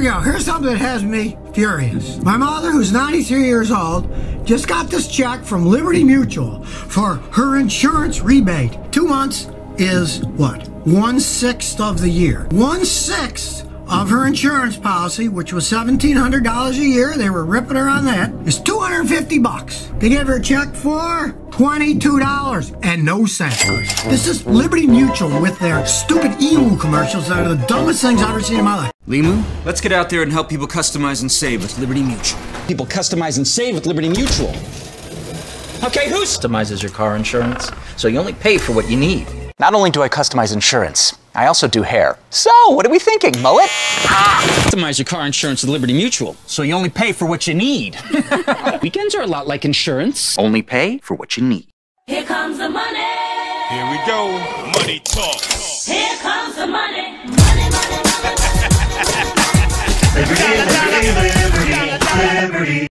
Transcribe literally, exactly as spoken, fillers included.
here we go. Here's something that has me furious. My mother, who's ninety-three years old, just got this check from Liberty Mutual for her insurance rebate. Two months is what? One-sixth of the year. One-sixth of her insurance policy, which was seventeen hundred dollars a year, they were ripping her on that, is two hundred fifty bucks. They gave her a check for twenty-two dollars and no cents. This is Liberty Mutual with their stupid Emu commercials that are the dumbest things I've ever seen in my life. Limu, let's get out there and help people customize and save with Liberty Mutual. People customize and save with Liberty Mutual. Okay, who customizes your car insurance? So you only pay for what you need. Not only do I customize insurance, I also do hair. So, what are we thinking, mullet? Ah. Customize your car insurance with Liberty Mutual, so you only pay for what you need. Weekends are a lot like insurance. Only pay for what you need. Here comes the money. Here we go. Money talk. Here comes the money.